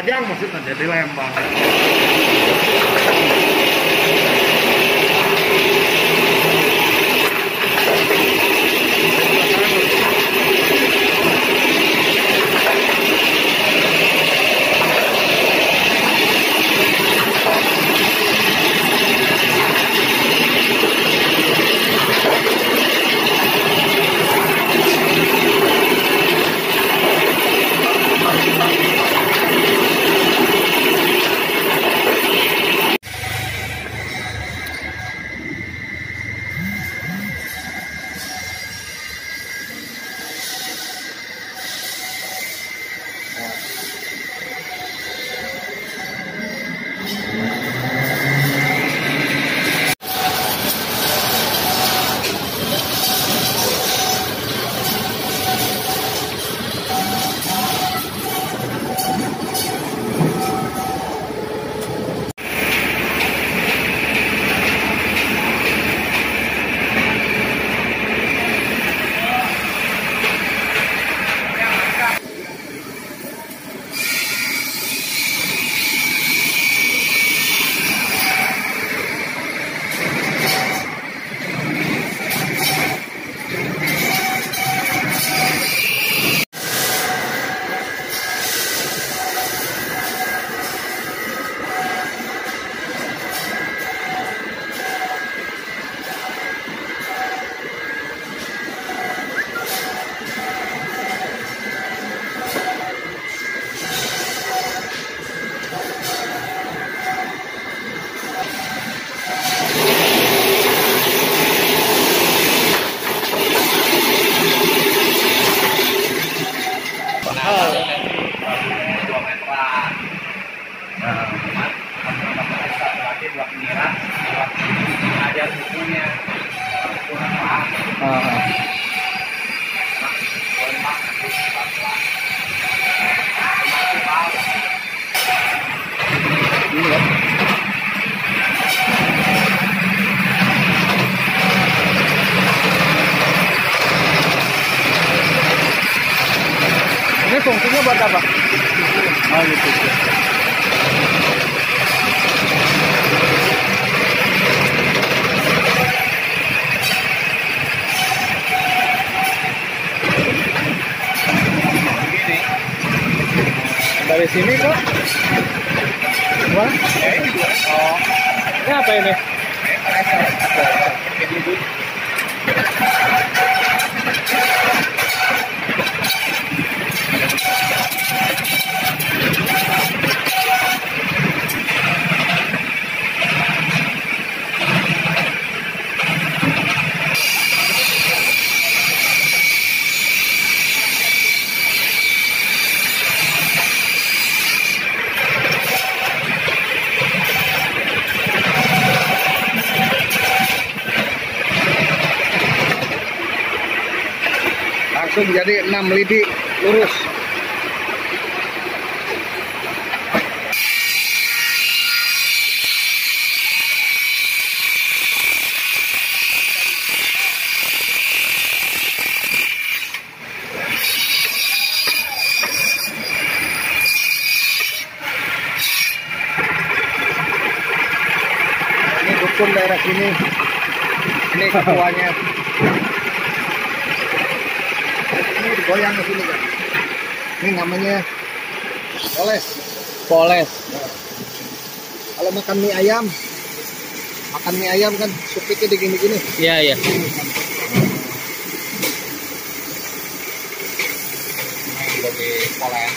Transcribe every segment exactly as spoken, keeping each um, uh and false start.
kadang mesti terjadi lembang. Fungsinya buat apa? Oh gitu. Dari sini kok? Wah? Oh. Ini apa ini? Langsung jadi enam lidi lurus. Ini dukun daerah sini. Ini ketuanya. Goyang ke sini kan. Ini namanya poles. Poles. Nah. Kalau makan mie ayam, makan mie ayam kan supitnya digini-gini. Iya, iya. Ini sebagai poles.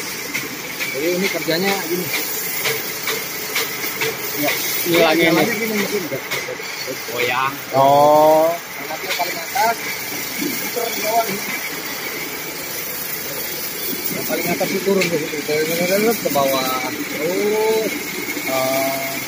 Jadi ini kerjanya gini. Ya, ini lagi ini. Gini mungkin enggak. Goyang. Oh, nanti paling atas. Putar ke bawah nih. Paling atas itu turun ke situ, dari ke bawah terus. Uh,